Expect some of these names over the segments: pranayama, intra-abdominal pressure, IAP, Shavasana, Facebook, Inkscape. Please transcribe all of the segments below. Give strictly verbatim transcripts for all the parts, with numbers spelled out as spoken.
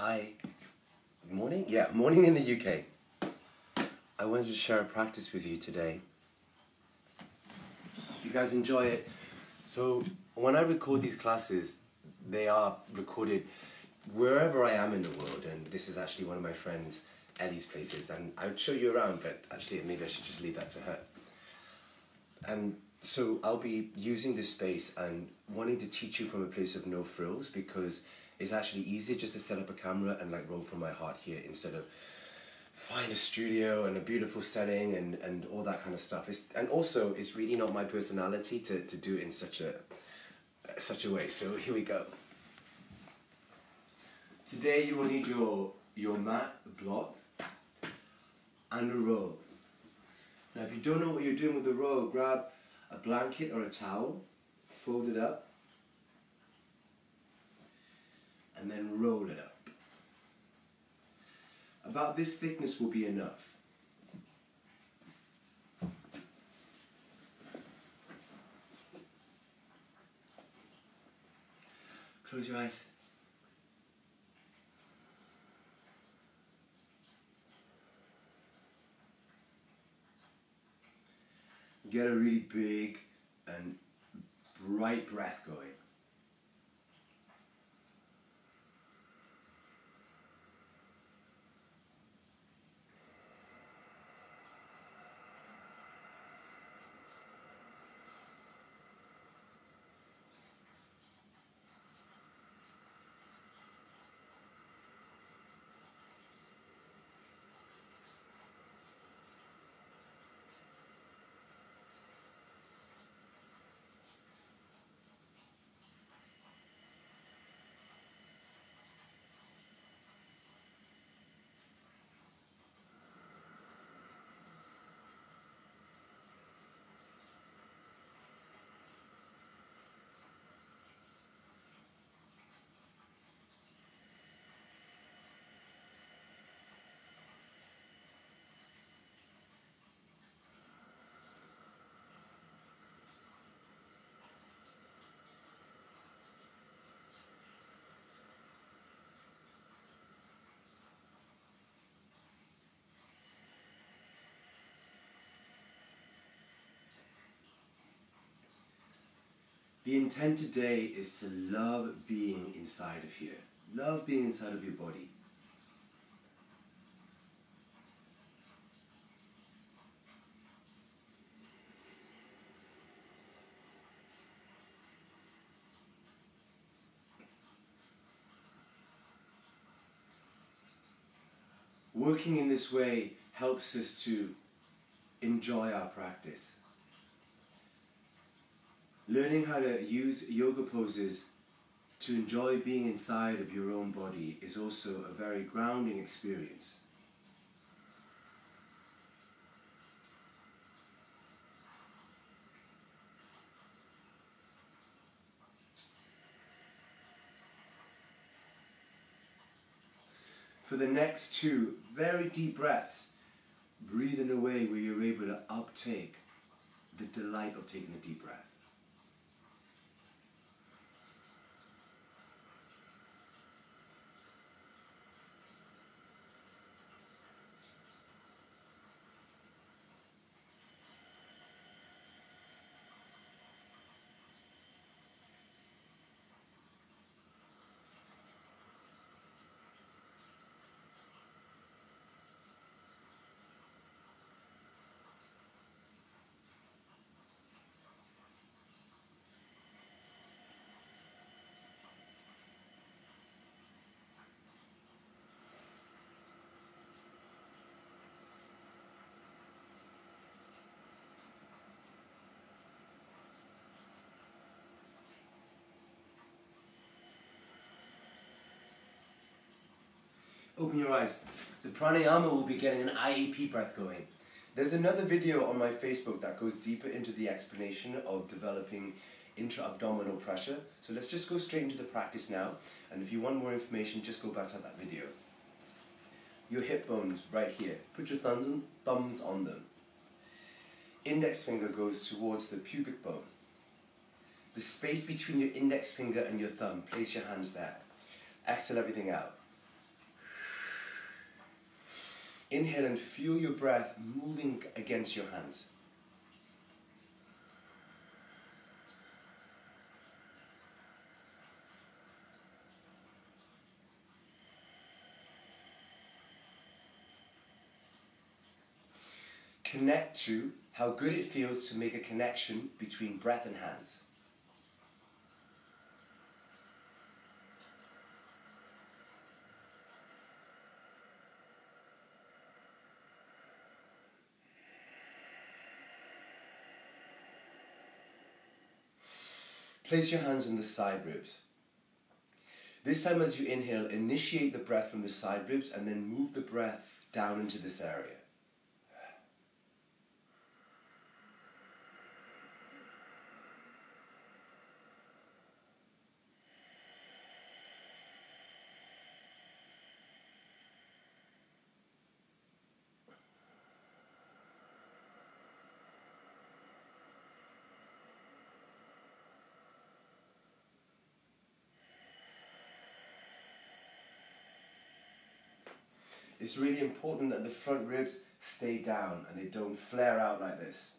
Hi. Good morning? Yeah, morning in the U K. I wanted to share a practice with you today. Hope you guys enjoy it. So when I record these classes, they are recorded wherever I am in the world, and this is actually one of my friends, Ellie's places, and I would show you around, but actually maybe I should just leave that to her. And so I'll be using this space and wanting to teach you from a place of no frills, because it's actually easier just to set up a camera and like roll from my heart here instead of find a studio and a beautiful setting and, and all that kind of stuff. It's, and also, it's really not my personality to, to do it in such a, such a way. So here we go. Today you will need your, your mat, a block, and a roll. Now if you don't know what you're doing with the roll, grab a blanket or a towel, fold it up, and then roll it up. About this thickness will be enough. Close your eyes. Get a really big and bright breath going. The intent today is to love being inside of here. Love being inside of your body. Working in this way helps us to enjoy our practice. Learning how to use yoga poses to enjoy being inside of your own body is also a very grounding experience. For the next two very deep breaths, breathe in a way where you're able to uptake the delight of taking a deep breath. Open your eyes. The pranayama will be getting an I A P breath going. There's another video on my Facebook that goes deeper into the explanation of developing intra-abdominal pressure. So let's just go straight into the practice now. And if you want more information, just go back to that video. Your hip bones right here. Put your thumbs on, thumbs on them. Index finger goes towards the pubic bone. The space between your index finger and your thumb, place your hands there. Exhale everything out. Inhale and feel your breath moving against your hands. Connect to how good it feels to make a connection between breath and hands. Place your hands on the side ribs. This time as you inhale, initiate the breath from the side ribs and then move the breath down into this area. It's really important that the front ribs stay down and they don't flare out like this.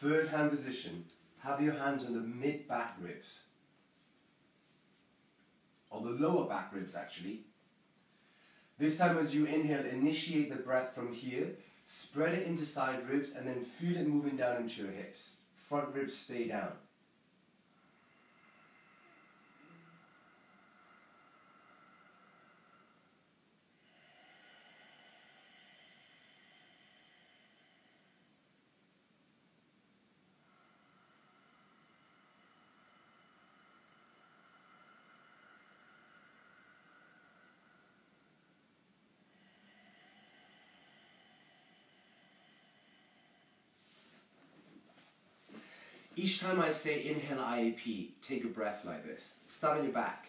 Third hand position, have your hands on the mid-back ribs, or the lower back ribs actually. This time as you inhale, initiate the breath from here, spread it into side ribs and then feel it moving down into your hips. Front ribs stay down. Each time I say inhale I A P, take a breath like this. Start on your back.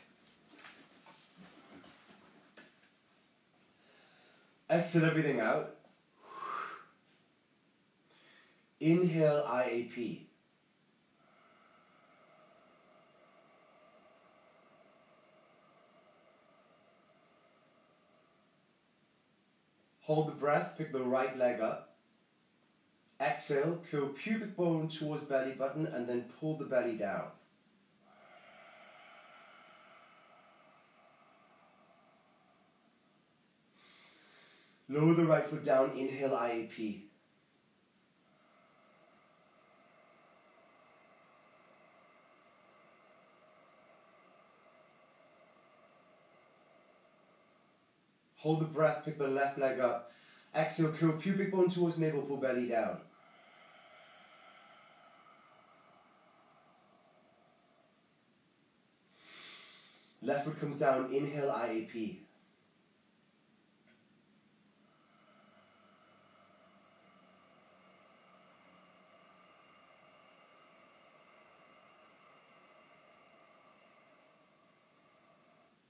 Exhale everything out. Inhale I A P. Hold the breath, pick the right leg up. Exhale, curl pubic bone towards belly button and then pull the belly down. Lower the right foot down, inhale I A P. Hold the breath, pick the left leg up. Exhale, curl pubic bone towards navel, pull belly down. Left foot comes down, inhale I A P.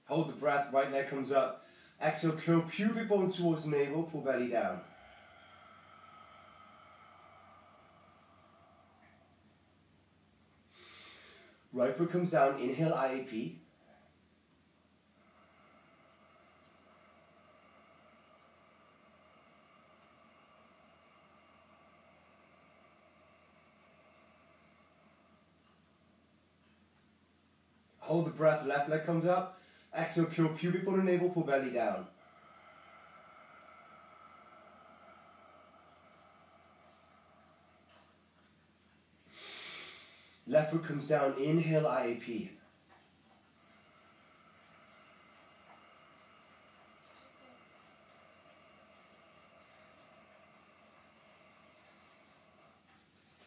Hold the breath, right leg comes up. Exhale, curl pubic bone towards navel, pull belly down. Right foot comes down, inhale I A P. Hold the breath, left leg comes up. Exhale, curl pubic bone and navel, pull belly down. Left foot comes down, inhale I A P.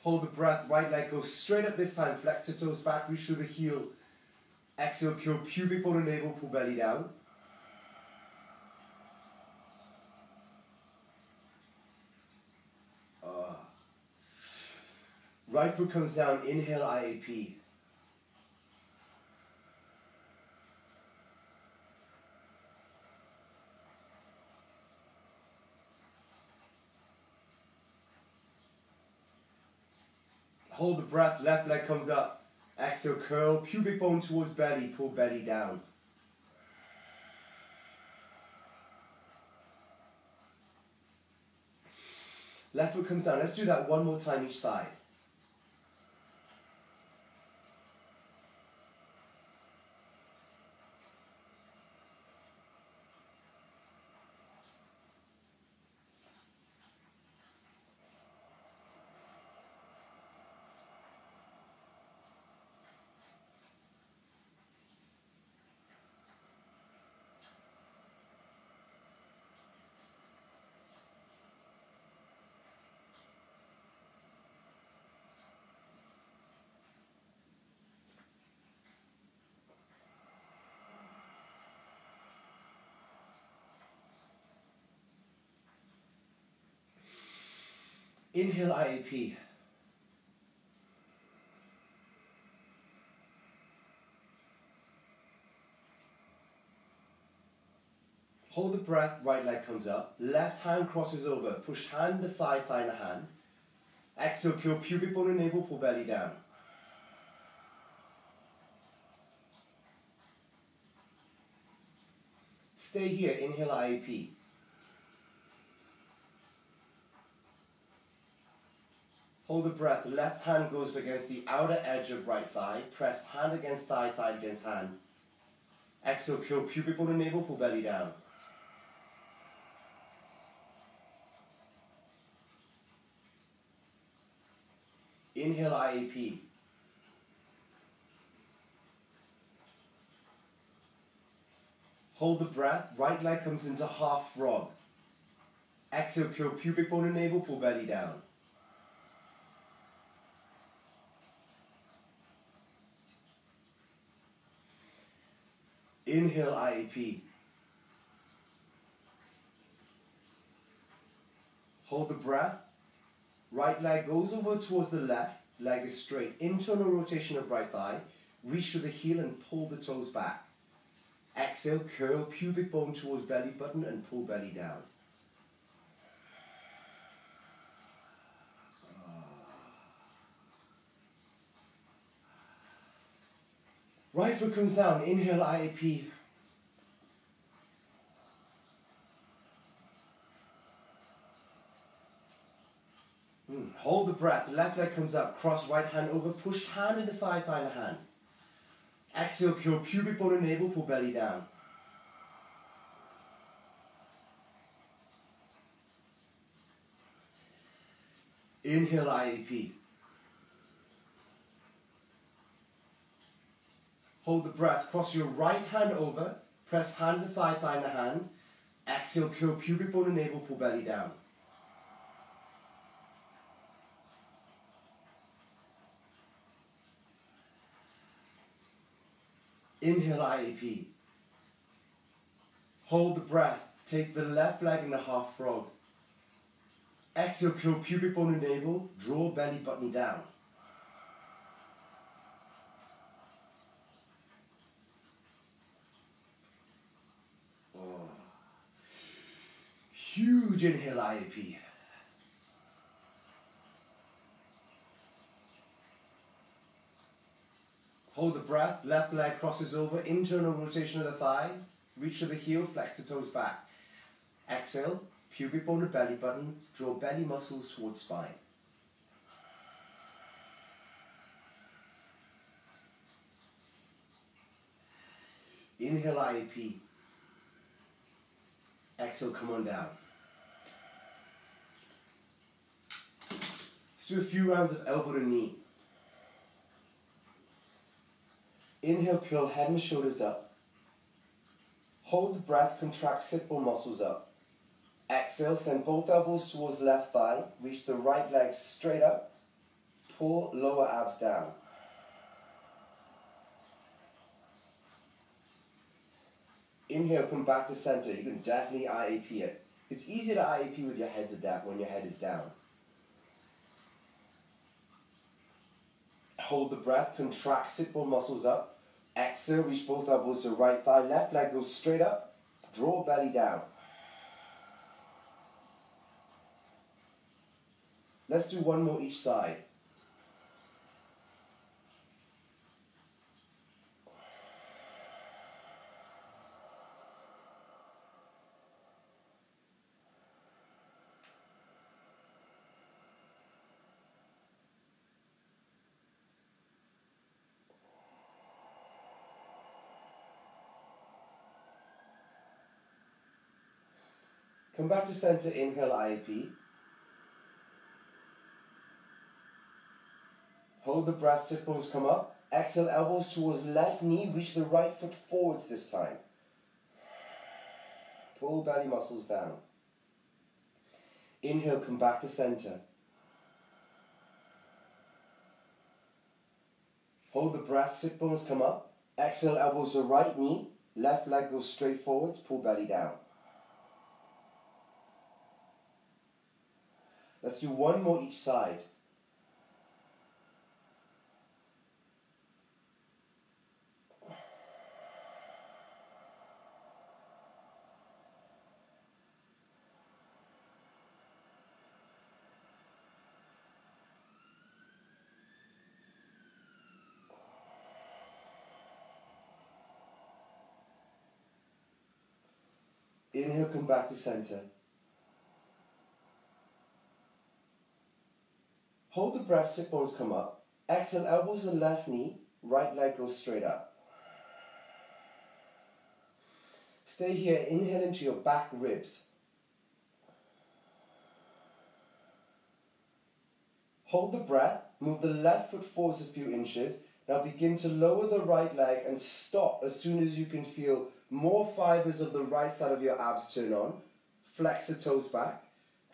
Hold the breath, right leg goes straight up this time, flex the toes back, reach through the heel. Exhale, curl pubic bone and navel, pull belly down. Right foot comes down, inhale I A P. Hold the breath, left leg comes up. Exhale, curl, pubic bone towards belly, pull belly down. Left foot comes down. Let's do that one more time each side. Inhale I A P. Hold the breath, right leg comes up. Left hand crosses over. Push hand to thigh, thigh to hand. Exhale, curl pubic bone and navel, pull belly down. Stay here, inhale I A P. Hold the breath, left hand goes against the outer edge of right thigh, press hand against thigh, thigh against hand. Exhale, curl pubic bone and navel, pull belly down. Inhale I A P. Hold the breath, right leg comes into half frog. Exhale, curl pubic bone and navel, pull belly down. Inhale I A P. Hold the breath. Right leg goes over towards the left. Leg is straight. Internal rotation of right thigh. Reach to the heel and pull the toes back. Exhale, curl pubic bone towards belly button and pull belly down. Right foot comes down, inhale I A P. Mm. Hold the breath, left leg comes up, cross right hand over, push hand into thigh, thigh to hand. Exhale, curl pubic bone and navel, pull belly down. Inhale I A P. Hold the breath, cross your right hand over, press hand to thigh, thigh to hand. Exhale, curl pubic bone and navel, pull belly down. Inhale I A P. Hold the breath, take the left leg into half frog. Exhale, curl pubic bone and navel, draw belly button down. Huge inhale I A P. Hold the breath, left leg crosses over, internal rotation of the thigh, reach to the heel, flex the toes back. Exhale, pubic bone to belly button, draw belly muscles towards spine. Inhale I A P. Exhale, come on down. Let's do a few rounds of elbow to knee. Inhale, curl head and shoulders up. Hold the breath, contract sit bone muscles up. Exhale, send both elbows towards left thigh. Reach the right leg straight up. Pull lower abs down. Inhale, come back to center. You can definitely I A P it. It's easier to I A P with your head to that when your head is down. hold the breath, contract sit-bone muscles up. Exhale, reach both elbows to right thigh, left leg goes straight up, draw belly down. Let's do one more each side. Come back to center, inhale I A P. Hold the breath, sit bones come up. Exhale, elbows towards left knee, reach the right foot forwards this time. Pull belly muscles down. Inhale, come back to center. Hold the breath, sit bones come up. Exhale, elbows to right knee, left leg goes straight forwards, pull belly down. Let's do one more each side. Inhale, come back to center. Hold the breath, sit bones come up. Exhale, elbows to left knee, right leg goes straight up. Stay here, inhale into your back ribs. Hold the breath, move the left foot forwards a few inches. Now begin to lower the right leg and stop as soon as you can feel more fibers of the right side of your abs turn on. Flex the toes back.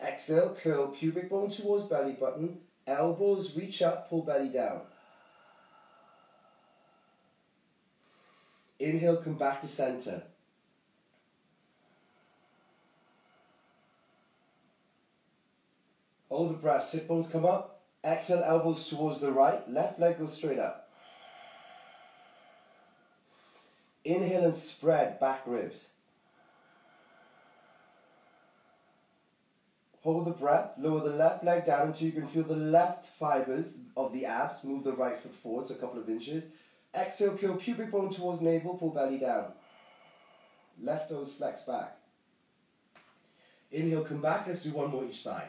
Exhale, curl pubic bone towards belly button. Elbows reach up, pull belly down. Inhale, come back to center. Hold the breath, sit bones come up. Exhale, elbows towards the right, left leg goes straight up. Inhale and spread back ribs. Hold the breath, lower the left leg down until you can feel the left fibers of the abs. Move the right foot forwards a couple of inches. Exhale, curl pubic bone towards navel, pull belly down. Left toes flex back. Inhale, come back. Let's do one more each side.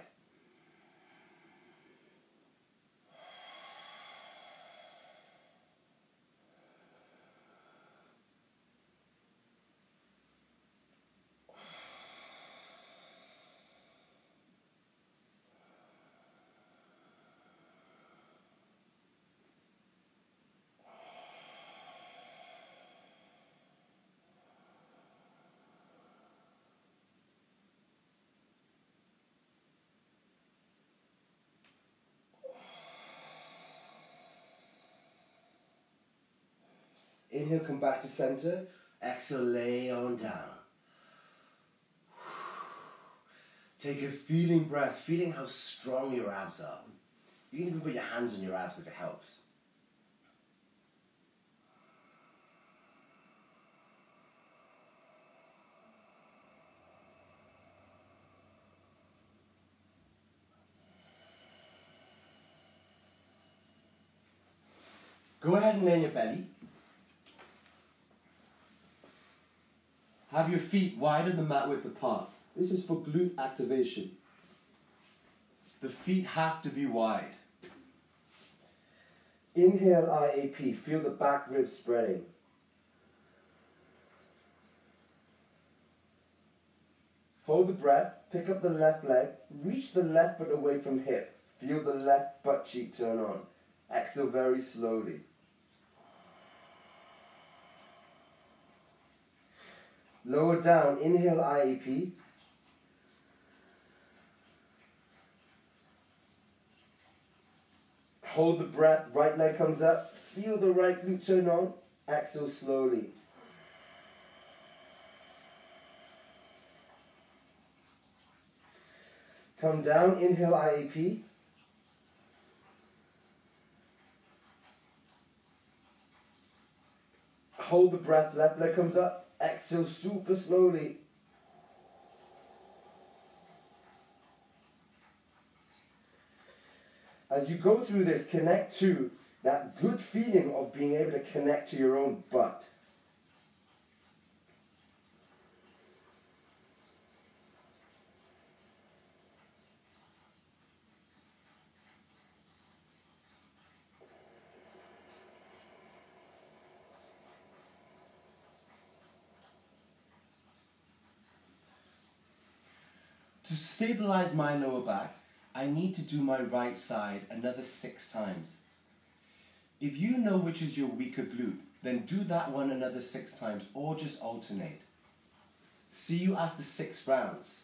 Inhale, come back to center. Exhale, lay on down. Take a feeling breath, feeling how strong your abs are. You can even put your hands on your abs if it helps. Go ahead and lay on your belly. Have your feet wider than mat width apart. This is for glute activation. The feet have to be wide. Inhale, I A P. Feel the back rib spreading. Hold the breath. Pick up the left leg. Reach the left foot away from hip. Feel the left butt cheek turn on. Exhale very slowly. Lower down, inhale I A P. Hold the breath, right leg comes up. Feel the right glute turn on. Exhale slowly. Come down, inhale I A P. hold the breath, left leg comes up, exhale super slowly. As you go through this, connect to that good feeling of being able to connect to your own butt. To stabilize my lower back, I need to do my right side another six times. If you know which is your weaker glute, then do that one another six times or just alternate. See you after six rounds.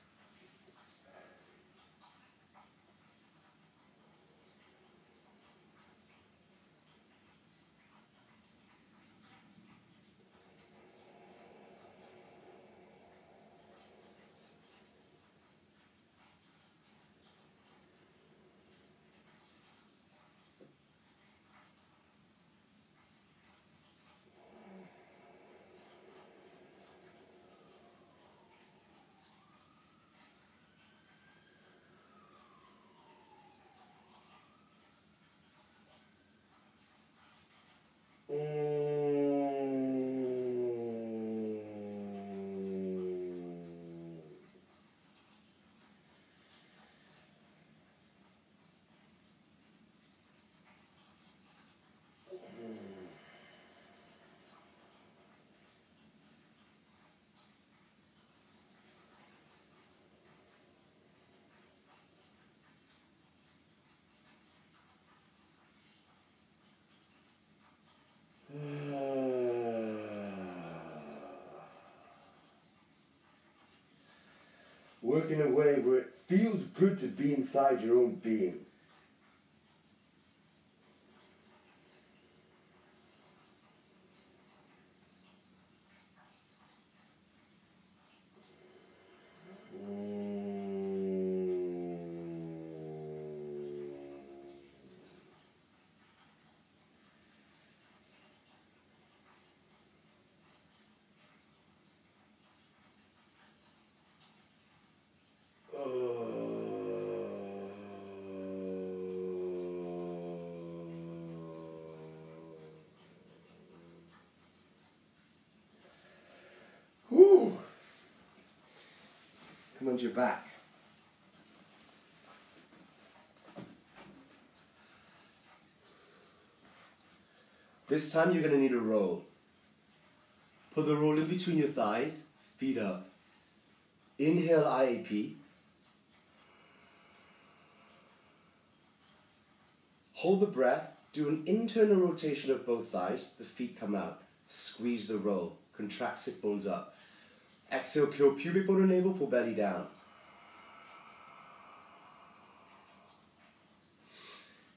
Work in a way where it feels good to be inside your own being. Come onto your back. This time you're going to need a roll. Put the roll in between your thighs, feet up. Inhale I A P. Hold the breath, do an internal rotation of both thighs, the feet come out. Squeeze the roll, contract sit bones up. Exhale, curl pubic bone and navel, pull belly down.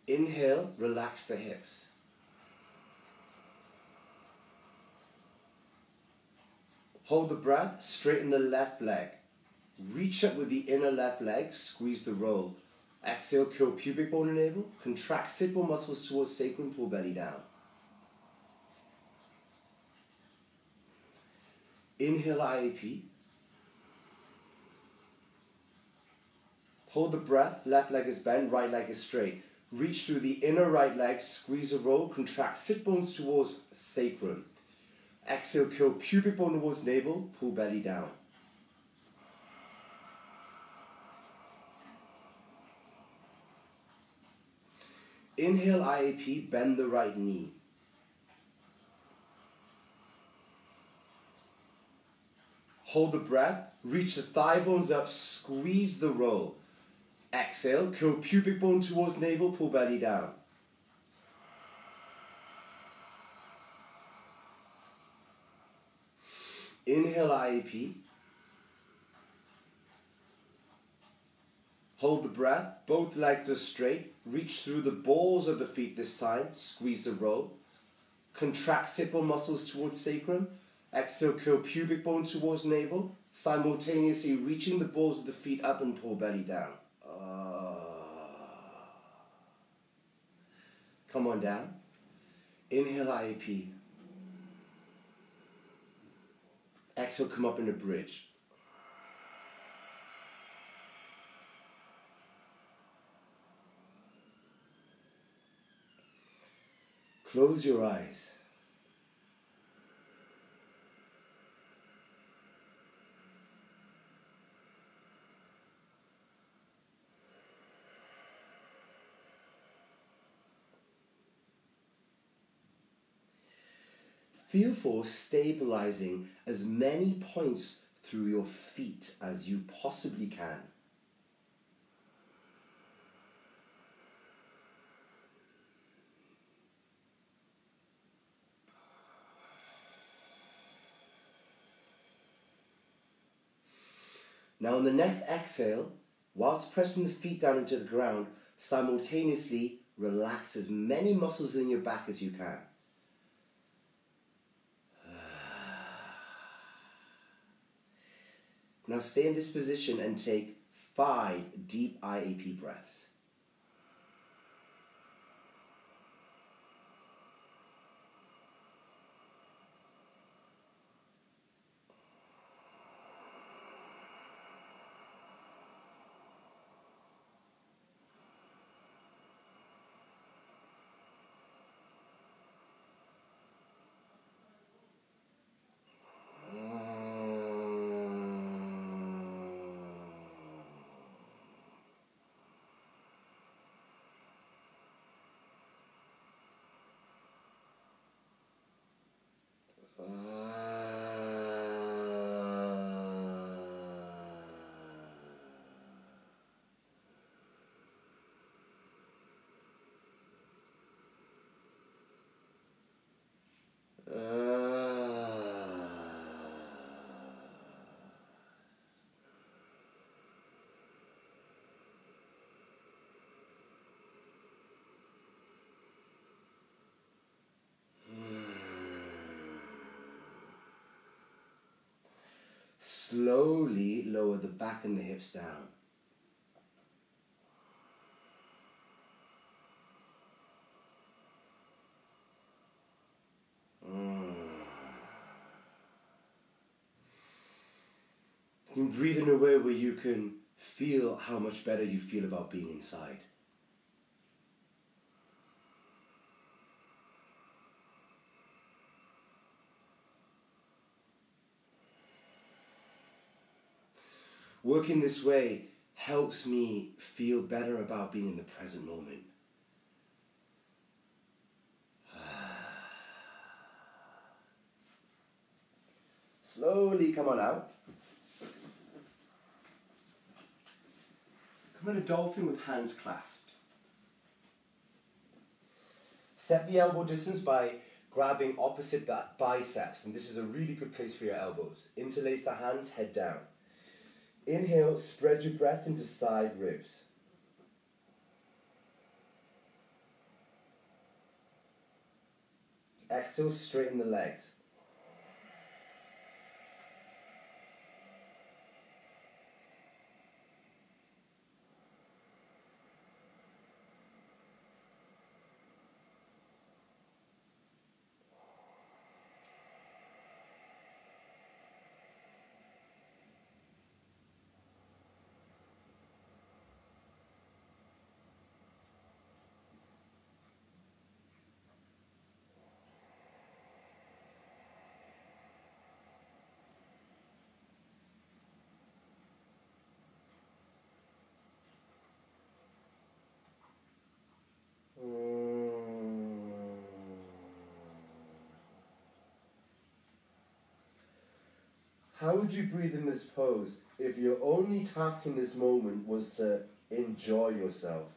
Inhale, relax the hips. Hold the breath, straighten the left leg. Reach up with the inner left leg, squeeze the roll. Exhale, curl pubic bone and navel, contract sit bone muscles towards sacrum, pull belly down. Inhale I A P. Hold the breath, left leg is bent, right leg is straight. Reach through the inner right leg, squeeze a roll, contract sit bones towards sacrum. Exhale, curl pubic bone towards navel, pull belly down. Inhale I A P, bend the right knee. Hold the breath, reach the thigh bones up, squeeze the roll. Exhale, curl pubic bone towards navel, pull belly down. Inhale I A P. Hold the breath, both legs are straight, reach through the balls of the feet this time, squeeze the roll. Contract sit bone muscles towards sacrum. Exhale, curl pubic bone towards navel, simultaneously reaching the balls of the feet up and pull belly down. Uh, come on down. Inhale I A P. Exhale, come up in a bridge. Close your eyes. Feel for stabilizing as many points through your feet as you possibly can. Now on the next exhale, whilst pressing the feet down into the ground, simultaneously relax as many muscles in your back as you can. Now stay in this position and take five deep I A P breaths. Slowly lower the back and the hips down. Mm. You can breathe in a way where you can feel how much better you feel about being inside. Working this way helps me feel better about being in the present moment. Slowly come on out. Come in a dolphin with hands clasped. Set the elbow distance by grabbing opposite biceps, and this is a really good place for your elbows. Interlace the hands, head down. Inhale, spread your breath into side ribs. Exhale, straighten the legs. How would you breathe in this pose if your only task in this moment was to enjoy yourself?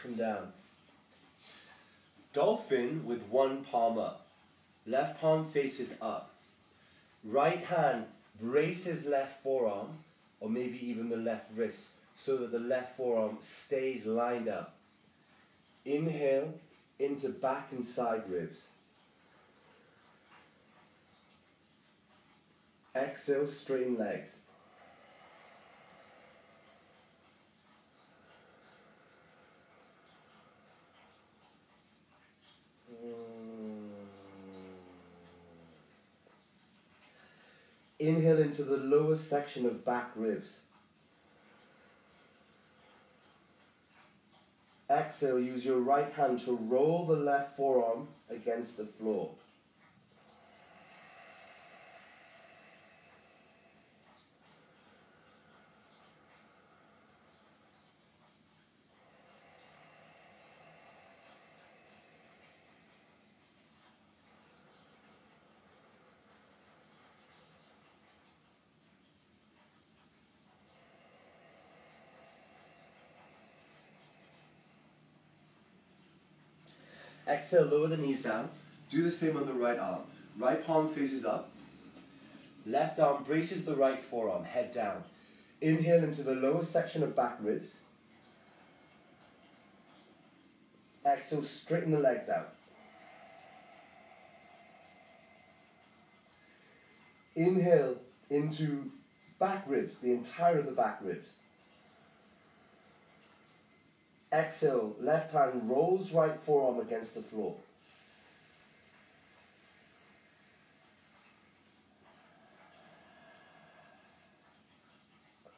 Come down. Dolphin with one palm up. Left palm faces up. Right hand braces left forearm, or maybe even the left wrist, so that the left forearm stays lined up. Inhale into back and side ribs. Exhale, straighten legs. Inhale into the lower section of back ribs. Exhale, use your right hand to roll the left forearm against the floor. Exhale, lower the knees down. Do the same on the right arm. Right palm faces up. Left arm braces the right forearm, head down. Inhale into the lower section of back ribs. Exhale, straighten the legs out. Inhale into back ribs, the entire of the back ribs. Exhale, left hand rolls right forearm against the floor.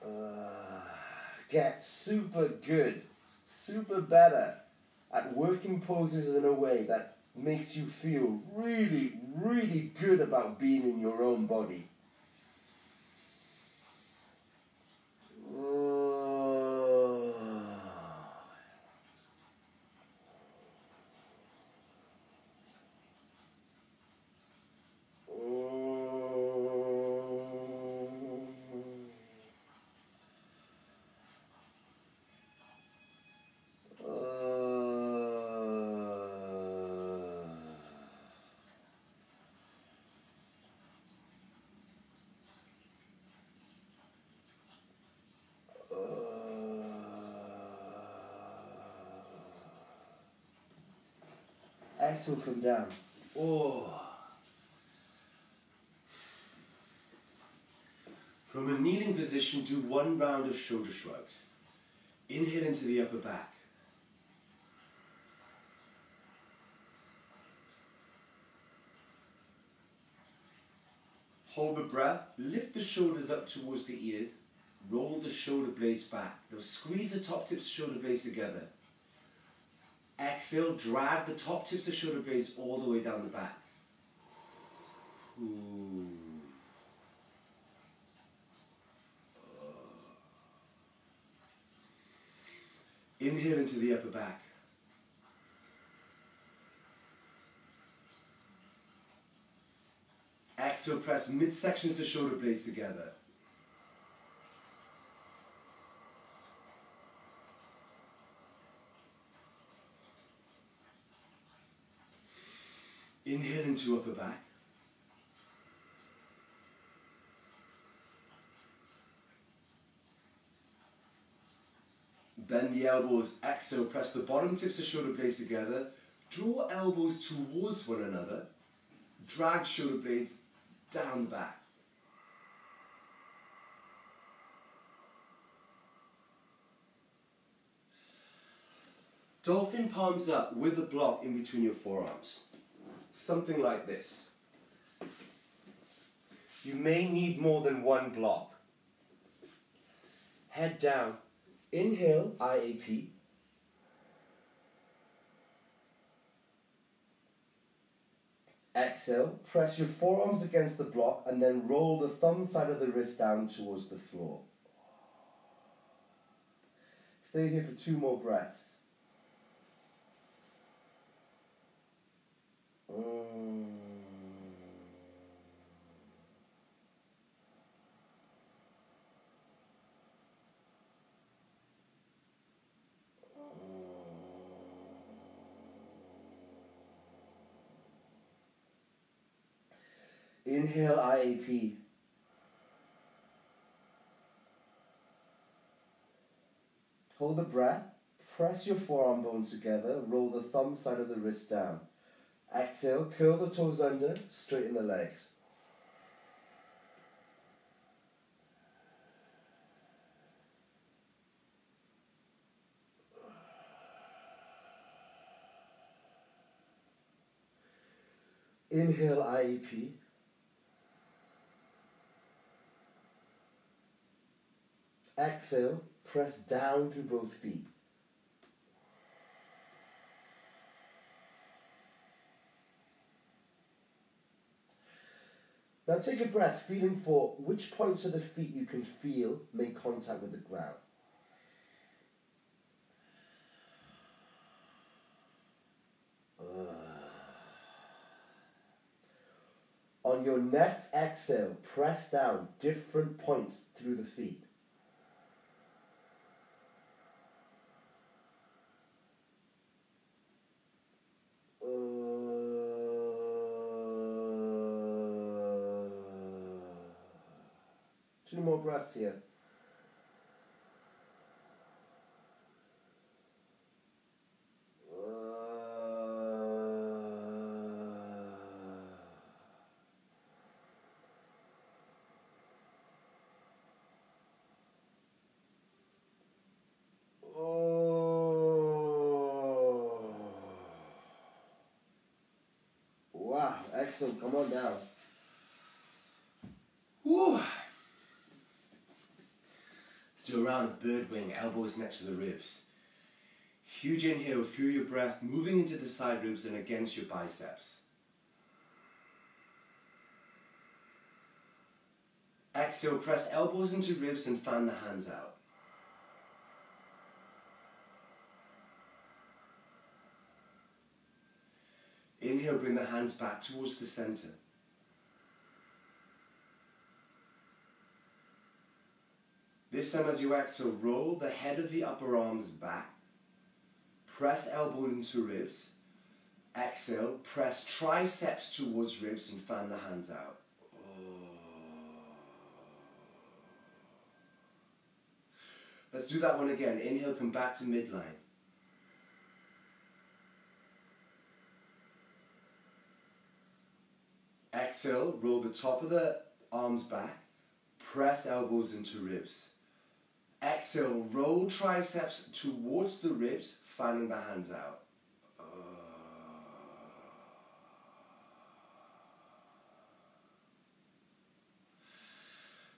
Uh, get super good, super better at working poses in a way that makes you feel really, really good about being in your own body. Exhale, come down. Oh. From a kneeling position, do one round of shoulder shrugs. Inhale into the upper back. Hold the breath. Lift the shoulders up towards the ears. Roll the shoulder blades back. Now squeeze the top tips, shoulder blades together. Exhale, drag the top tips of shoulder blades all the way down the back. Ooh. Inhale into the upper back. Exhale, press mid-sections of shoulder blades together. Inhale into upper back. Bend the elbows. Exhale, press the bottom tips of shoulder blades together. Draw elbows towards one another. Drag shoulder blades down the back. Dolphin palms up with a block in between your forearms. Something like this. You may need more than one block. Head down. Inhale, I A P. Exhale, press your forearms against the block and then roll the thumb side of the wrist down towards the floor. Stay here for two more breaths. Inhale I A P. Hold the breath. Press your forearm bones together. Roll the thumb side of the wrist down. Exhale, curl the toes under, straighten the legs. Inhale I A P. Exhale, press down through both feet. Now take a breath, feeling for which points of the feet you can feel make contact with the ground. On your next exhale, press down different points through the feet. Two more breaths here. Excellent, come on down. Woo. Let's do a round of bird wing, elbows next to the ribs. Huge inhale, feel your breath moving into the side ribs and against your biceps. Exhale, press elbows into ribs and fan the hands out. Inhale, bring the hands back towards the center. This time as you exhale, roll the head of the upper arms back. Press elbow into ribs. Exhale, press triceps towards ribs and fan the hands out. Let's do that one again. Inhale, come back to midline. Exhale, roll the top of the arms back, press elbows into ribs. Exhale, roll triceps towards the ribs, fanning the hands out. Uh...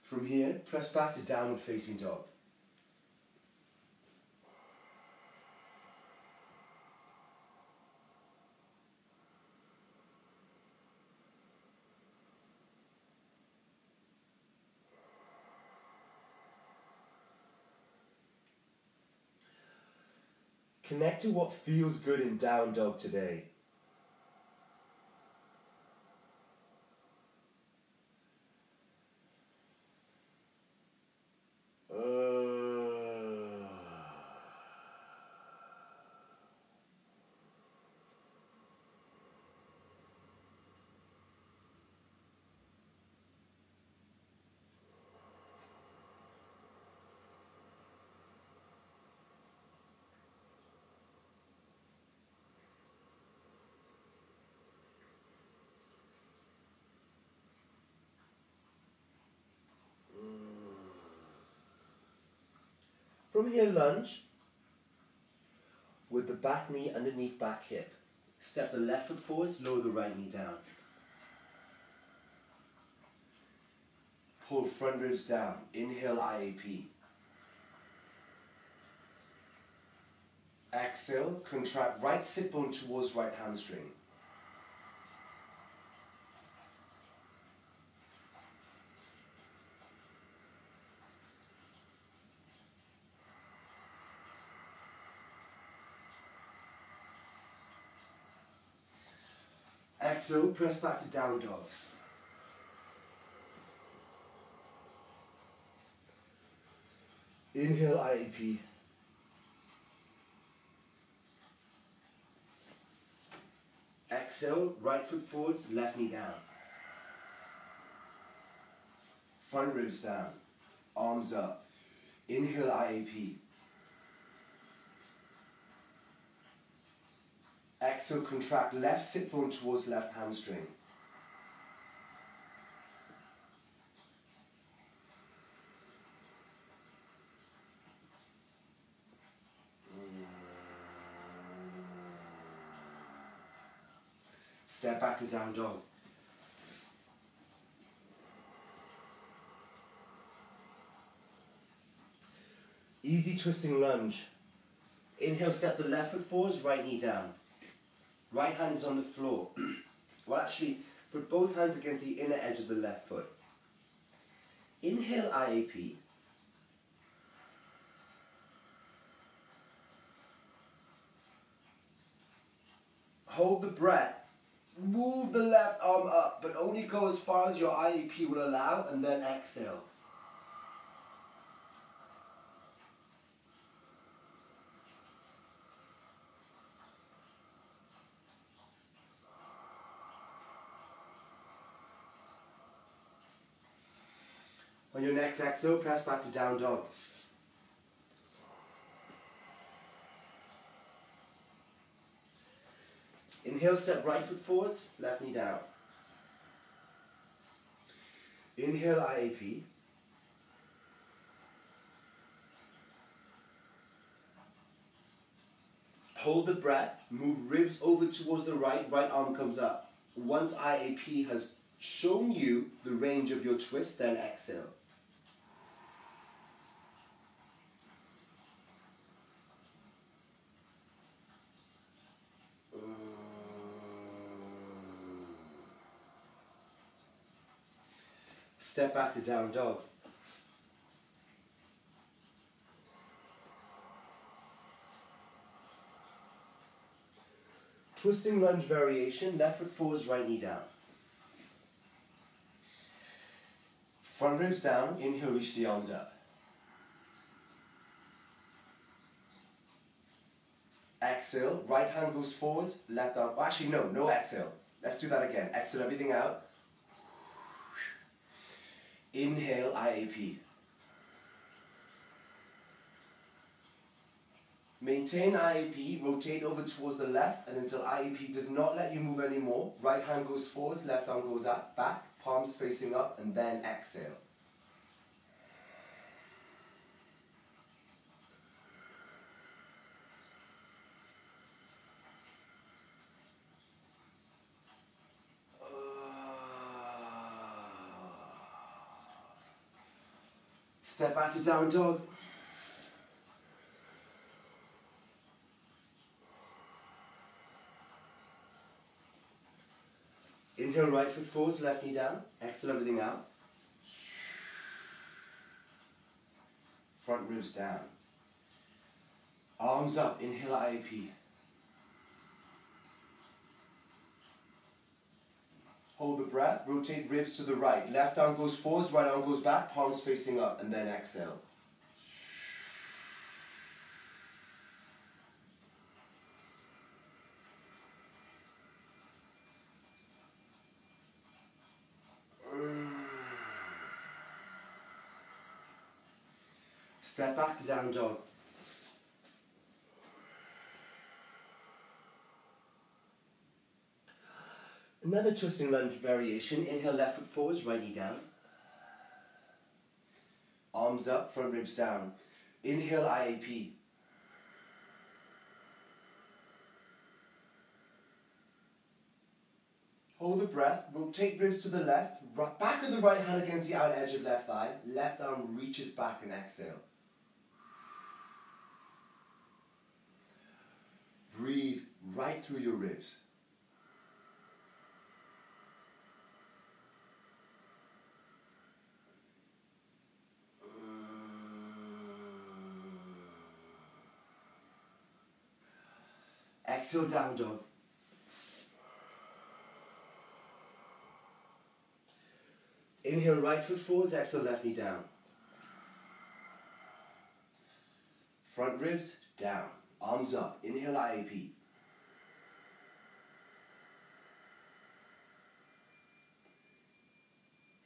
From here, press back to downward facing dog. Connect to what feels good in down dog today. Uh... From here, lunge with the back knee underneath back hip. Step the left foot forwards, lower the right knee down. Pull front ribs down. Inhale, I A P. Exhale, contract right sit bone towards right hamstring. Exhale, press back to down dog. Inhale, I A P. Exhale, right foot forwards, left knee down. front ribs down, arms up. Inhale, I A P. Exhale, contract left sit bone towards left hamstring. Step back to down dog. Easy twisting lunge. Inhale, step the left foot forwards, right knee down. Right hand is on the floor. Well, actually, put both hands against the inner edge of the left foot. Inhale, I A P. Hold the breath. Move the left arm up, but only go as far as your I A P will allow, and then exhale. On your next exhale, press back to down dog. Inhale, step right foot forwards, left knee down. Inhale, I A P. Hold the breath, move ribs over towards the right, right arm comes up. Once I A P has shown you the range of your twist, then exhale. Step back to down dog. Twisting lunge variation, left foot forwards, right knee down. Front ribs down, inhale, reach the arms up. Exhale, right hand goes forwards, left arm, actually no, no exhale. Let's do that again. Exhale everything out. Inhale, I A P. Maintain I A P, rotate over towards the left, and until I A P does not let you move anymore, right hand goes forwards, left arm goes up, back, palms facing up, and then exhale. Step back to down dog. Inhale, right foot forwards, left knee down. Exhale, everything out. Front ribs down. Arms up, inhale, I A P. Hold the breath, rotate ribs to the right. Left arm goes forwards, right arm goes back, palms facing up, and then exhale. Step back to down dog. Another twisting lunge variation. Inhale, left foot forwards, right knee down. Arms up, front ribs down. Inhale, I A P. Hold the breath, rotate ribs to the left, back of the right hand against the outer edge of left thigh, left arm reaches back and exhale. Breathe right through your ribs. Exhale, down dog. Inhale, right foot forwards, exhale, left knee down. Front ribs down, arms up, inhale, I A P.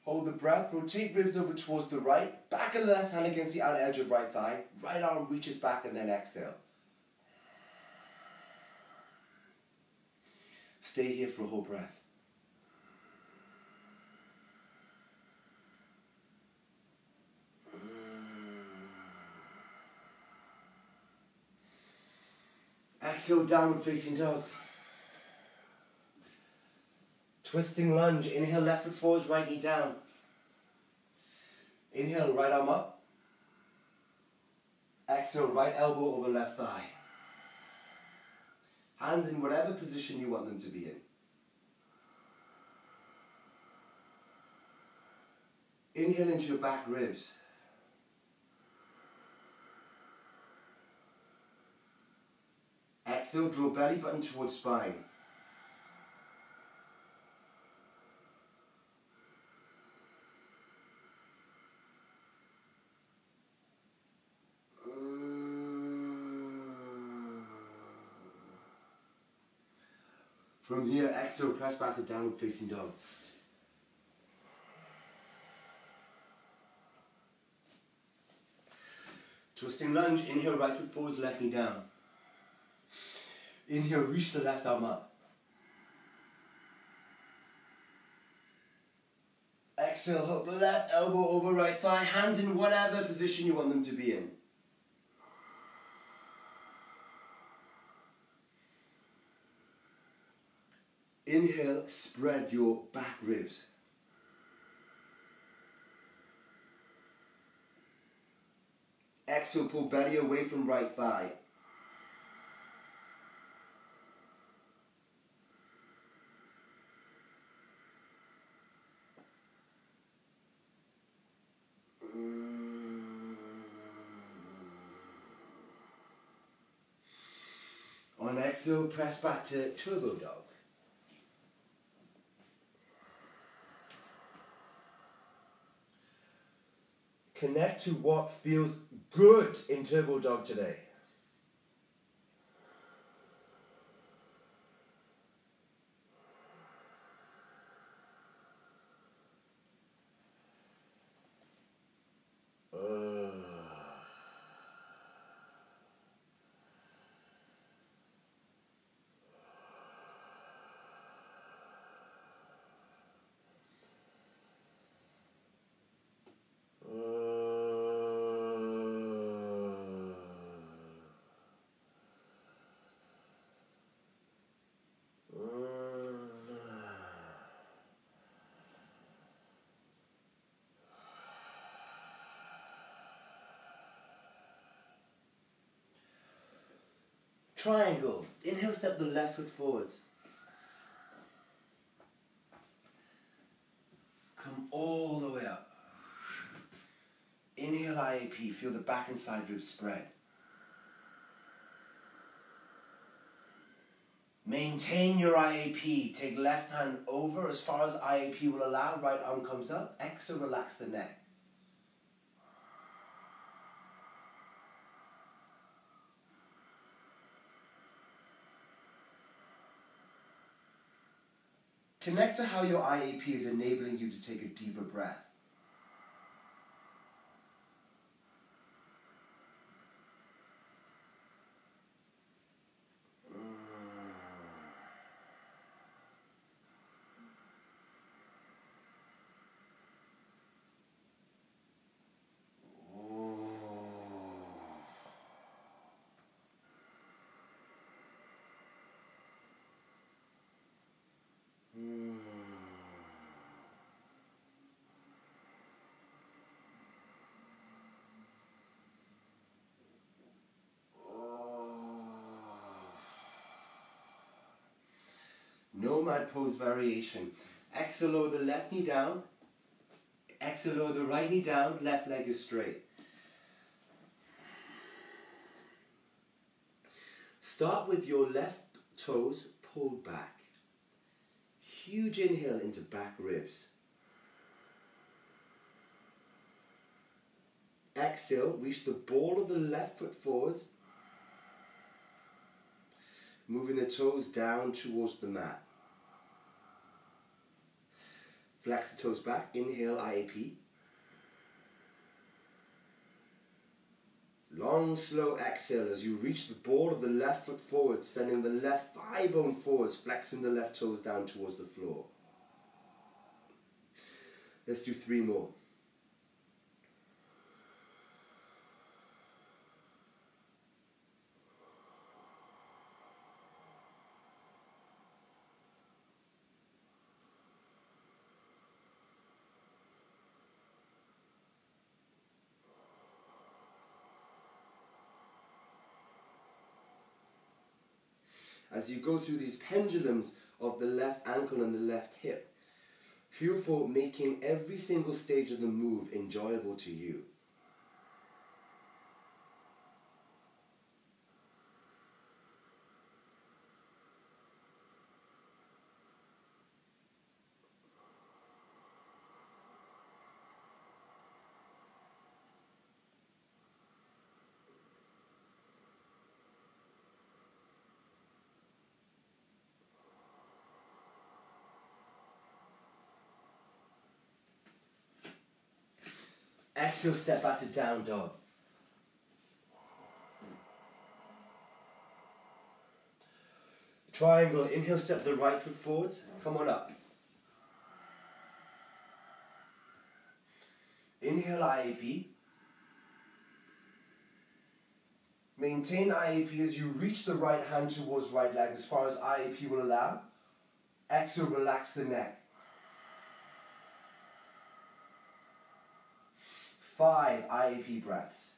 Hold the breath, rotate ribs over towards the right, back of the left hand against the outer edge of right thigh, right arm reaches back and then exhale. Stay here for a whole breath. Exhale, downward facing dog. Twisting lunge. Inhale, left foot forwards, right knee down. Inhale, right arm up. Exhale, right elbow over left thigh. Hands in whatever position you want them to be in. Inhale into your back ribs. Exhale, draw belly button towards spine. From here, exhale, press back to downward facing dog. Twisting lunge, inhale, right foot forwards, left knee down. Inhale, reach the left arm up. Exhale, hook left elbow over right thigh, hands in whatever position you want them to be in. Inhale, spread your back ribs. Exhale, pull belly away from right thigh. On exhale, press back to Turbo Dog. Connect to what feels good in Turbo Dog today. Triangle. Inhale, step the left foot forwards. Come all the way up. Inhale, I A P. Feel the back and side ribs spread. Maintain your I A P. Take left hand over as far as I A P will allow. Right arm comes up. Exhale, relax the neck. Connect to how your I A P is enabling you to take a deeper breath. Nomad pose variation. Exhale, lower the left knee down. Exhale, lower the right knee down. Left leg is straight. Start with your left toes pulled back. Huge inhale into back ribs. Exhale, reach the ball of the left foot forwards, moving the toes down towards the mat. Relax the toes back. Inhale, I A P. Long, slow exhale as you reach the ball of the left foot forward, sending the left thigh bone forwards, flexing the left toes down towards the floor. Let's do three more. As you go through these pendulums of the left ankle and the left hip, feel for making every single stage of the move enjoyable to you. Exhale, step back to down dog. Triangle, inhale, step the right foot forwards. Come on up. Inhale, I A P. Maintain I A P as you reach the right hand towards right leg as far as I A P will allow. Exhale, relax the neck. Five I A P breaths.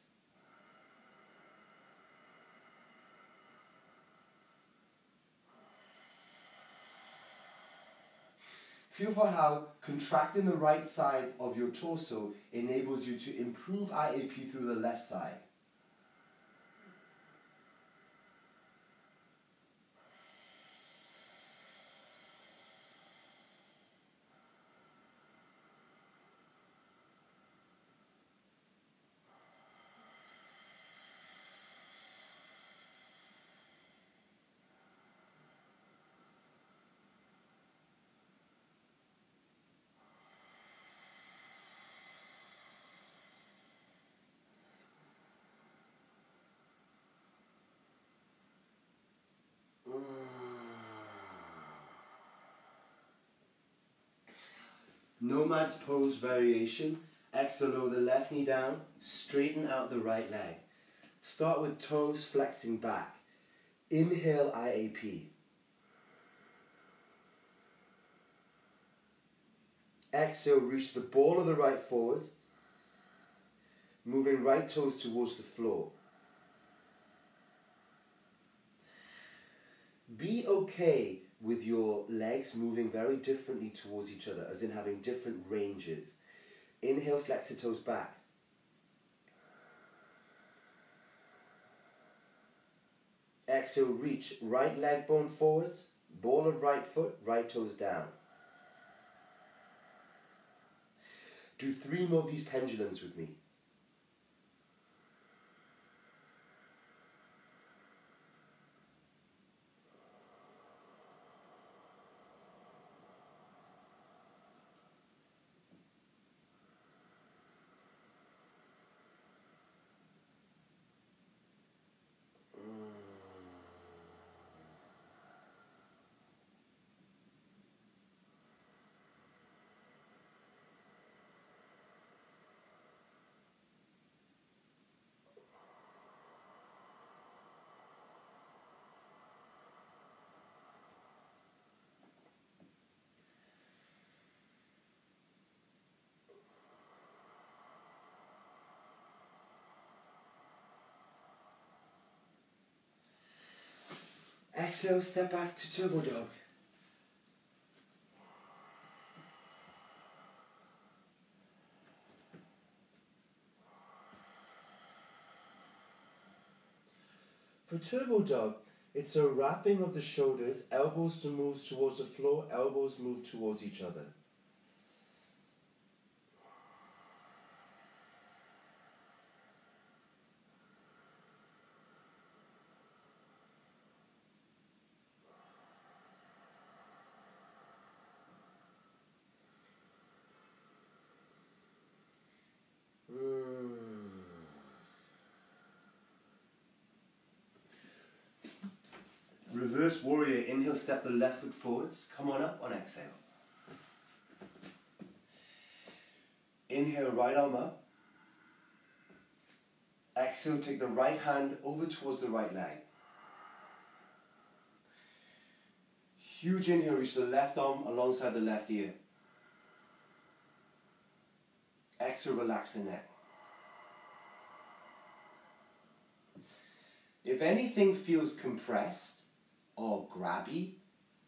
Feel for how contracting the right side of your torso enables you to improve I A P through the left side. Nomad's pose variation. Exhale, lower the left knee down, straighten out the right leg. Start with toes flexing back. Inhale, I A P. Exhale, reach the ball of the right forward, moving right toes towards the floor. Be okay with your legs moving very differently towards each other, as in having different ranges. Inhale, flex the toes back. Exhale, reach right leg bone forwards, ball of right foot, right toes down. Do three more of these pendulums with me. Exhale, step back to Turbo Dog. For Turbo Dog, it's a wrapping of the shoulders, elbows to move towards the floor, elbows move towards each other. Reverse warrior, inhale, step the left foot forwards. Come on up on exhale. Inhale, right arm up. Exhale, take the right hand over towards the right leg. Huge inhale, reach the left arm alongside the left ear. Exhale, relax the neck. If anything feels compressed or grabby,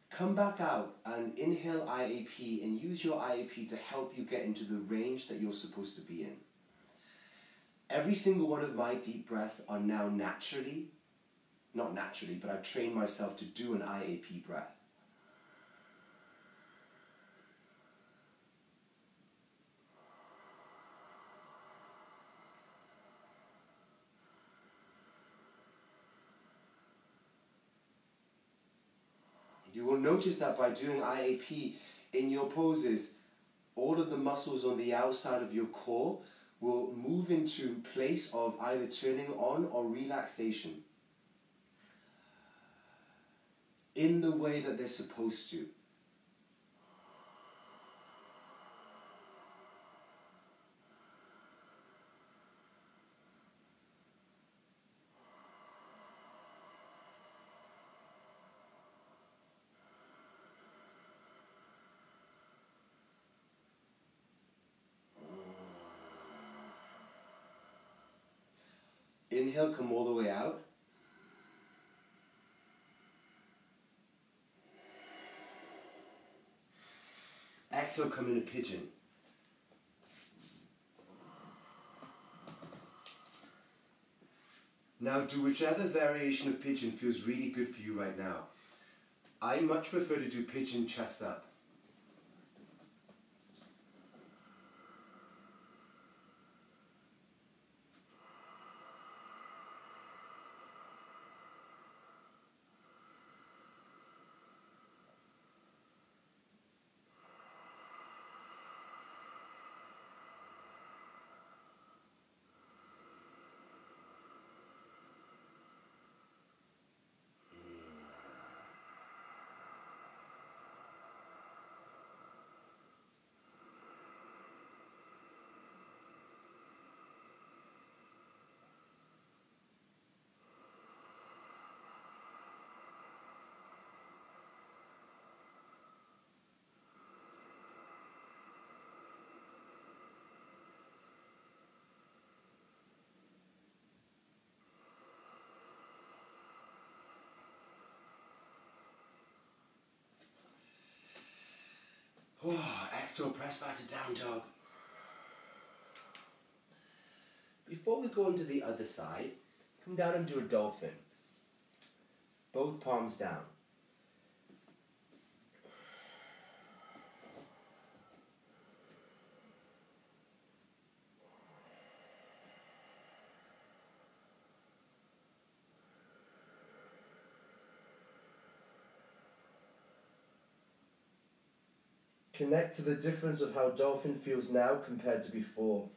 come back out and inhale I A P and use your I A P to help you get into the range that you're supposed to be in. Every single one of my deep breaths are now naturally, not naturally, but I've trained myself to do an I A P breath. You will notice that by doing I A P in your poses, all of the muscles on the outside of your core will move into place of either turning on or relaxation in the way that they're supposed to. Inhale, come all the way out. Exhale, come in a pigeon. Now do whichever variation of pigeon feels really good for you right now. I much prefer to do pigeon chest up. Oh, exhale, press back to down dog. Before we go into the other side, come down and do a dolphin. Both palms down. Connect to the difference of how dolphin feels now compared to before.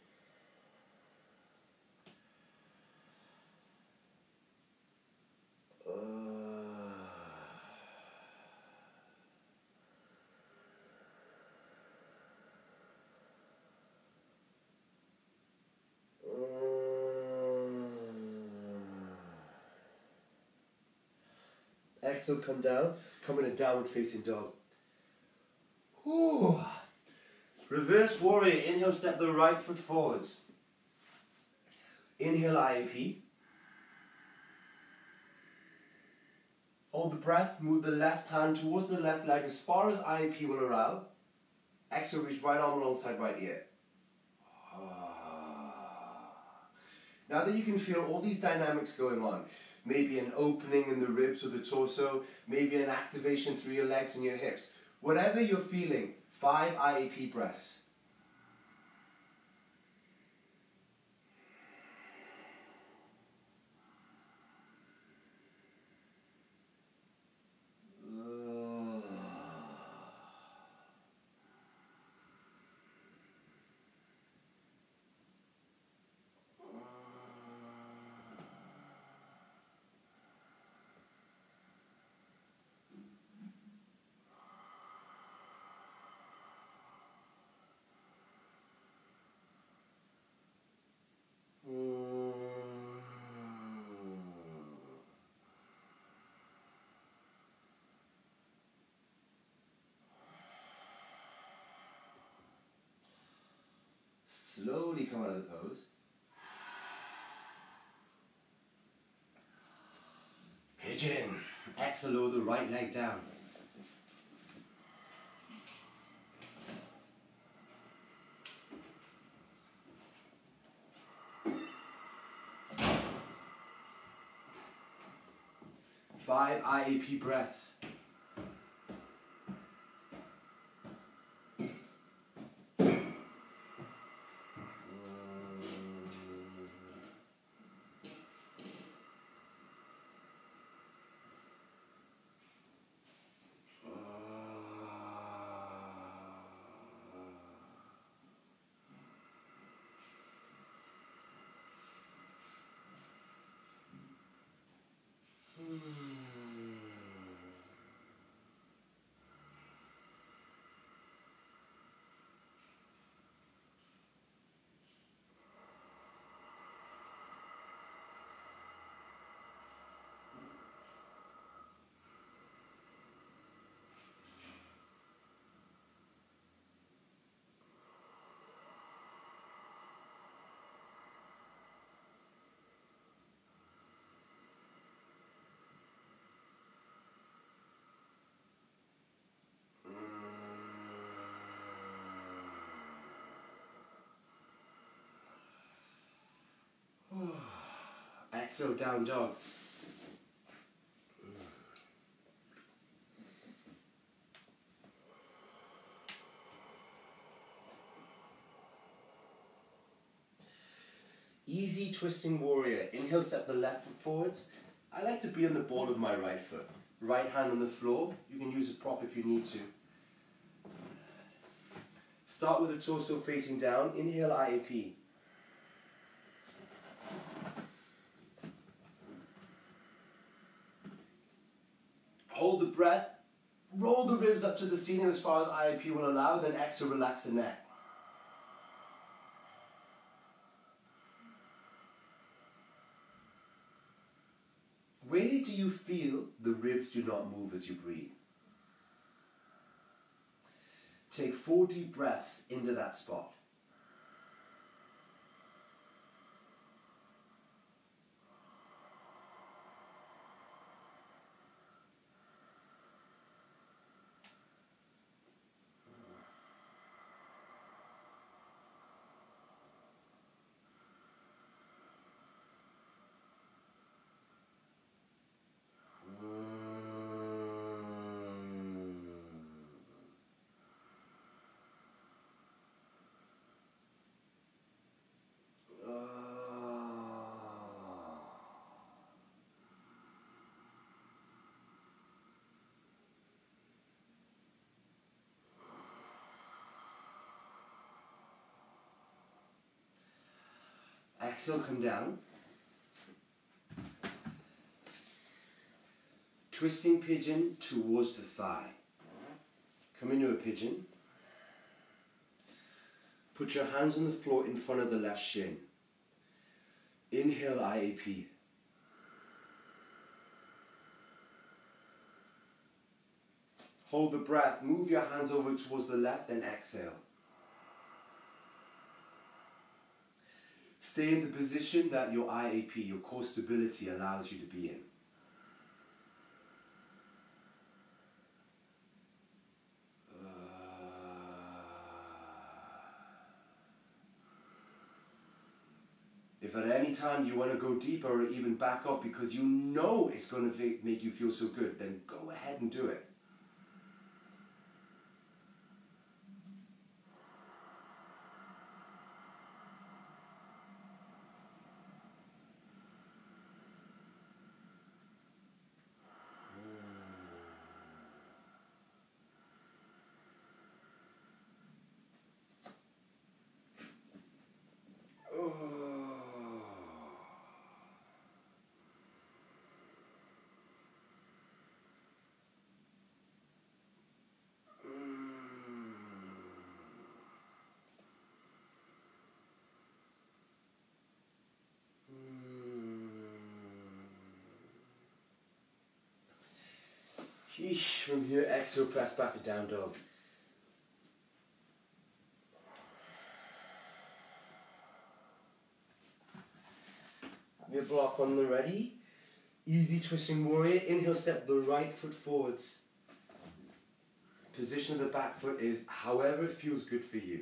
Uh... Uh... Exhale, come down. Come in a downward facing dog. Ooh. Reverse warrior, inhale, step the right foot forwards. Inhale, I A P. Hold the breath, move the left hand towards the left leg as far as I A P will allow. Exhale, reach right arm alongside right ear. Now that you can feel all these dynamics going on, maybe an opening in the ribs or the torso, maybe an activation through your legs and your hips, whatever you're feeling, five I A P breaths. slowly come out of the pose. Pigeon. Exhale, lower the right leg down. Five I A P breaths. Exhale, down dog. Easy twisting warrior. Inhale, step the left foot forwards. I like to be on the ball of my right foot. Right hand on the floor. You can use a prop if you need to. Start with the torso facing down. Inhale, I A P. Hold the breath, roll the ribs up to the ceiling as far as I A P will allow, then exhale, relax the neck. Where do you feel the ribs do not move as you breathe? Take four deep breaths into that spot. Exhale, come down. Twisting pigeon towards the thigh. Come into a pigeon. Put your hands on the floor in front of the left shin. Inhale, I A P. Hold the breath. Move your hands over towards the left, then exhale. Stay in the position that your I A P, your core stability, allows you to be in. If at any time you want to go deeper or even back off because you know it's going to make you feel so good, then go ahead and do it. From here, exhale, press back to down dog. your block on the ready. Easy twisting warrior, inhale step the right foot forwards. Position of the back foot is however it feels good for you.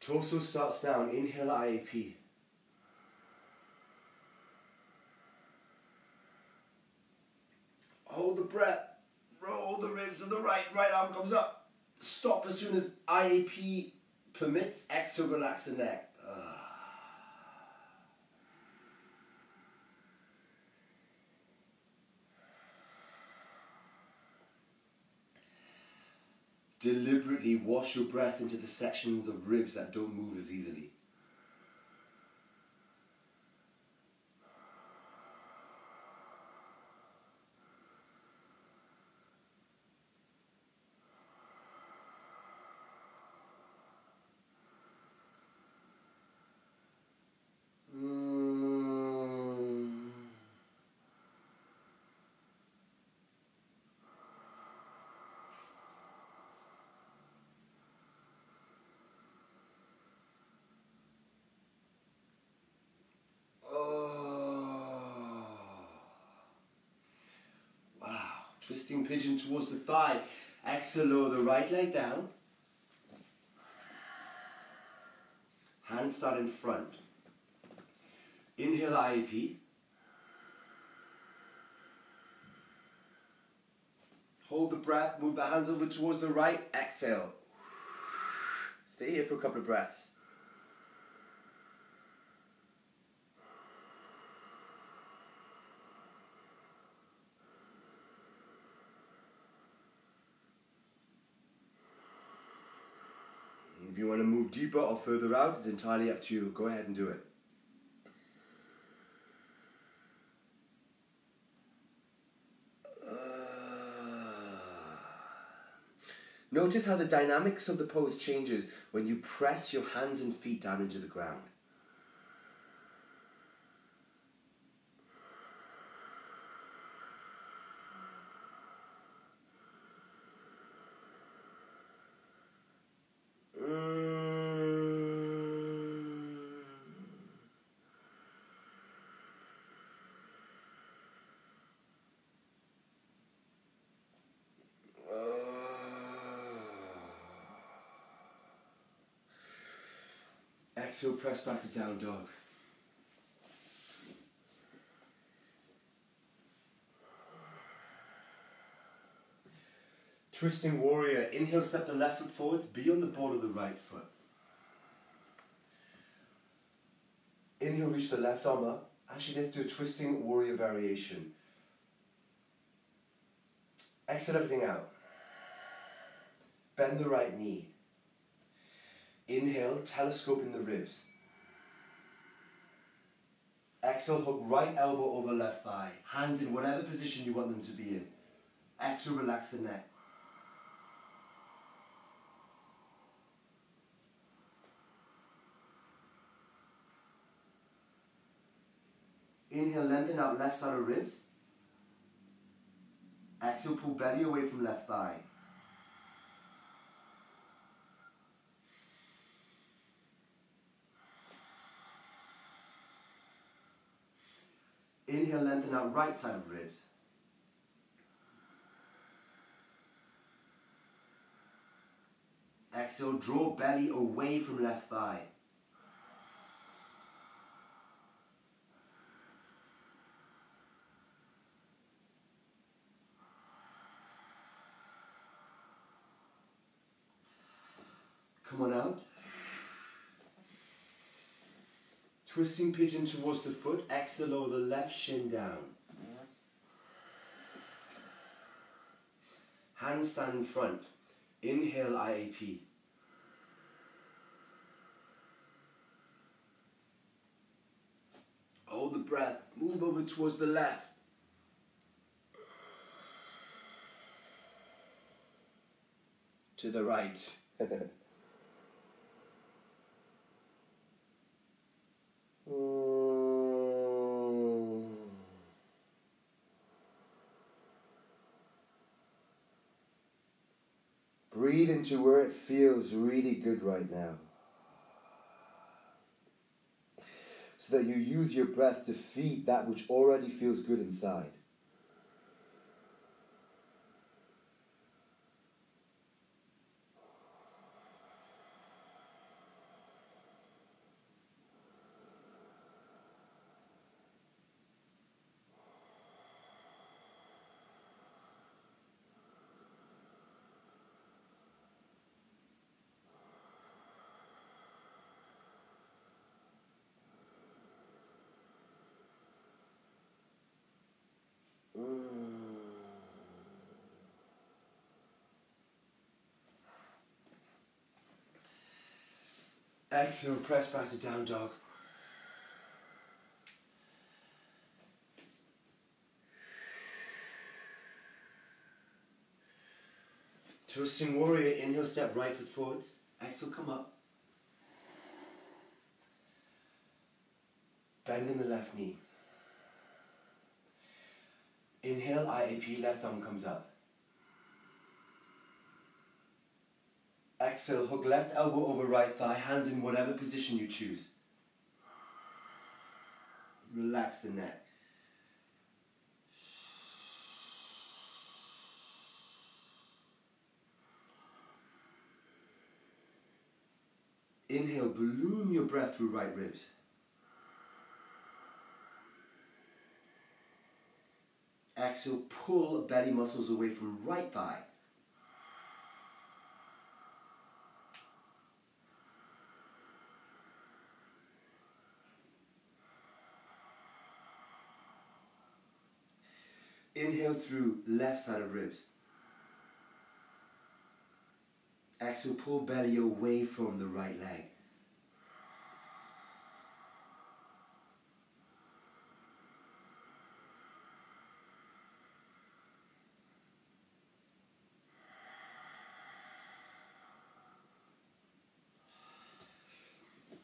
Torso starts down, inhale I A P. Hold the breath, roll the ribs to the right, right arm comes up. Stop as soon as I A P permits, exhale, relax the neck. Ugh. Deliberately wash your breath into the sections of ribs that don't move as easily. Twisting pigeon towards the thigh. Exhale, lower the right leg down. Hands start in front. Inhale, I A P. Hold the breath, move the hands over towards the right. Exhale. Stay here for a couple of breaths. If you want to move deeper or further out, it's entirely up to you. Go ahead and do it. Uh, notice how the dynamics of the pose changes when you press your hands and feet down into the ground. Exhale, press back to down dog. Twisting warrior. Inhale, step the left foot forwards, be on the ball of the right foot. Inhale, reach the left arm up. Actually, let's do a twisting warrior variation. Exhale, everything out. Bend the right knee. Inhale, telescope in the ribs. Exhale, hook right elbow over left thigh. Hands in whatever position you want them to be in. Exhale, relax the neck. Inhale, lengthen out left side of ribs. Exhale, pull belly away from left thigh. Inhale, lengthen out right side of ribs. Exhale, draw belly away from left thigh. Come on out. Twisting pigeon towards the foot, exhale, lower the left shin down. Handstand in front. Inhale, I A P. Hold the breath, move over towards the left. To the right. Mm. Breathe into where it feels really good right now. so that you use your breath to feed that which already feels good inside. Excellent, press back to down dog. Twisting warrior, inhale, step right foot forwards. Exhale, come up. Bend in the left knee. Inhale, I A P, left arm comes up. Exhale, hook left elbow over right thigh, hands in whatever position you choose. Relax the neck. Inhale, balloon your breath through right ribs. Exhale, pull belly muscles away from right thigh. Inhale through left side of ribs. Exhale, pull belly away from the right leg.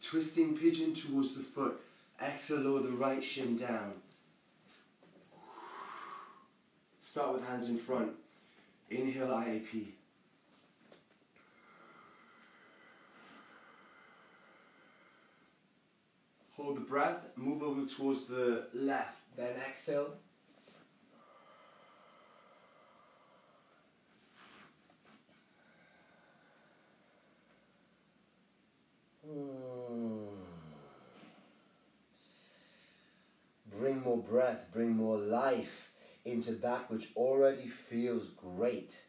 Twisting pigeon towards the foot. Exhale, lower the right shin down. Start with hands in front. Inhale, I A P. Hold the breath, move over towards the left, then exhale. Bring more breath, bring more life into that which already feels great.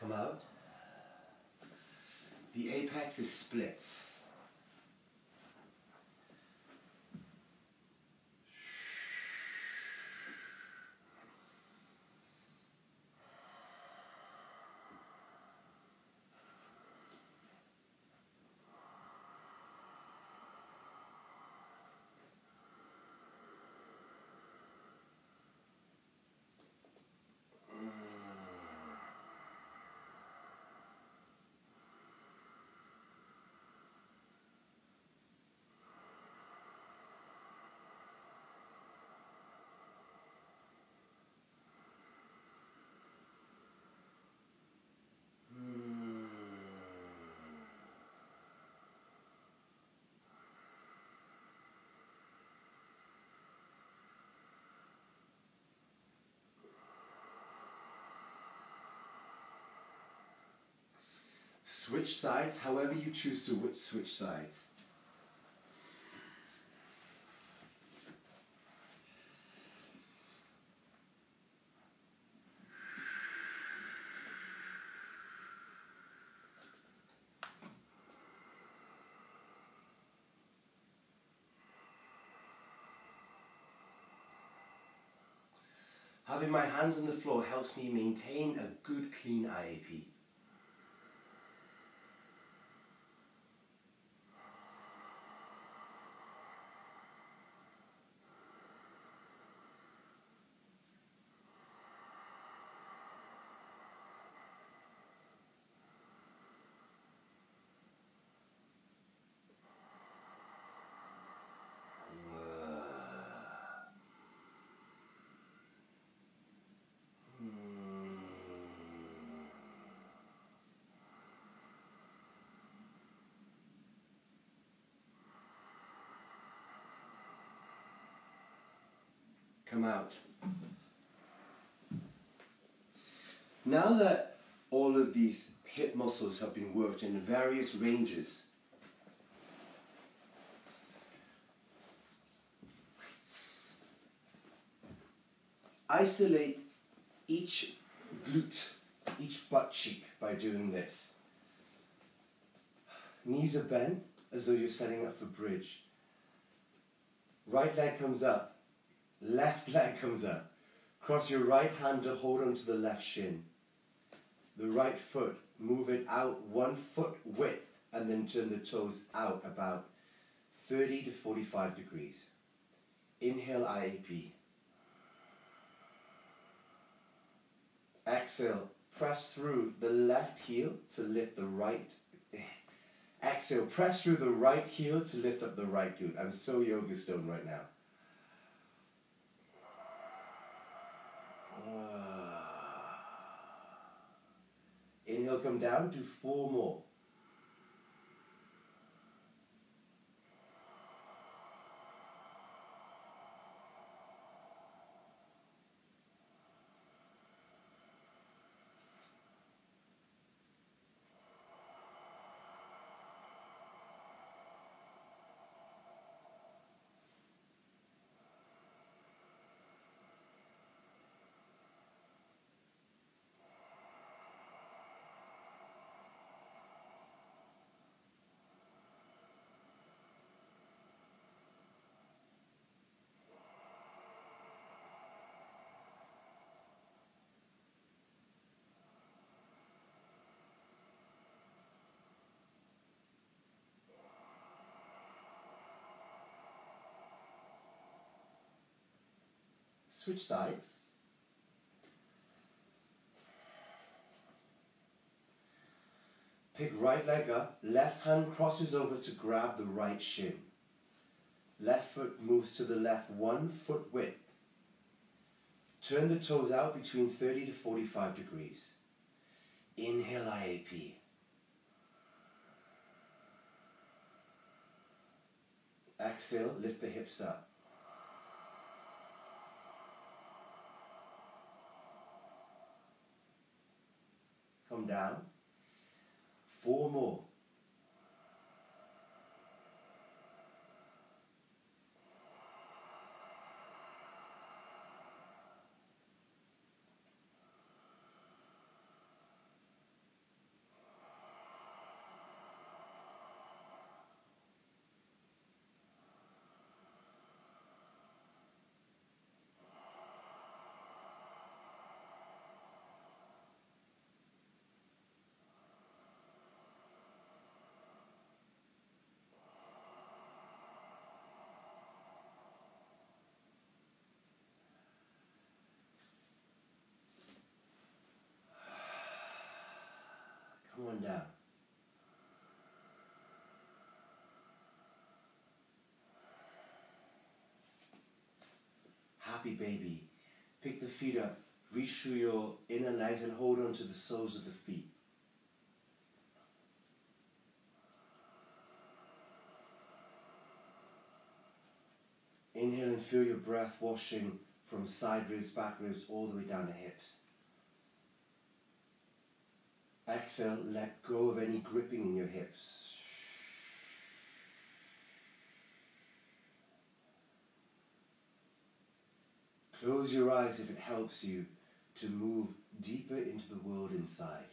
Come out. The apex is split. Switch sides, however you choose to switch sides. Having my hands on the floor helps me maintain a good, clean I A P. Come out. Now that all of these hip muscles have been worked in various ranges, isolate each glute, each butt cheek by doing this. Knees are bent as though you're setting up for bridge. Right leg comes up. Left leg comes up. Cross your right hand to hold onto the left shin. The right foot, move it out one foot width and then turn the toes out about thirty to forty-five degrees. Inhale I A P. Exhale, press through the left heel to lift the right. Exhale, press through the right heel to lift up the right glute. I'm so yoga stone right now. Inhale, come down, do four more. Switch sides. Pick right leg up, left hand crosses over to grab the right shin. Left foot moves to the left one foot width. Turn the toes out between thirty to forty-five degrees. Inhale I A P. Exhale, lift the hips up. Come down. Four more. One down. Happy baby. Pick the feet up, reach through your inner legs and hold on to the soles of the feet. Inhale and feel your breath washing from side ribs, back ribs, all the way down the hips. Exhale, let go of any gripping in your hips. Close your eyes if it helps you to move deeper into the world inside.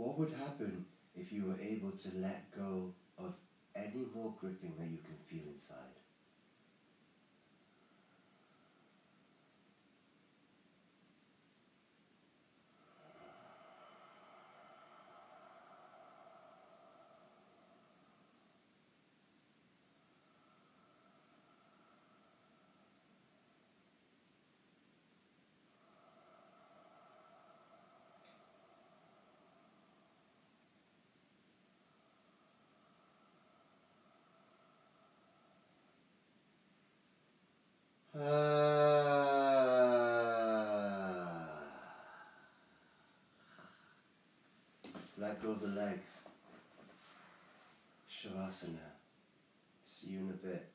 What would happen if you were able to let go of any more gripping that you can feel inside? Let go of the legs. Shavasana. See you in a bit.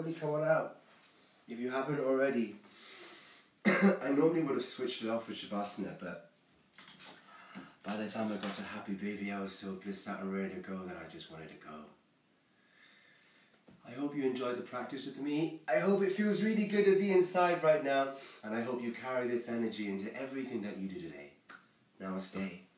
slowly coming out, if you haven't already. I normally would have switched it off with Shavasana, but by the time I got to Happy Baby, I was so blissed out and ready to go that I just wanted to go. I hope you enjoyed the practice with me. I hope it feels really good to be inside right now, and I hope you carry this energy into everything that you do today. Namaste.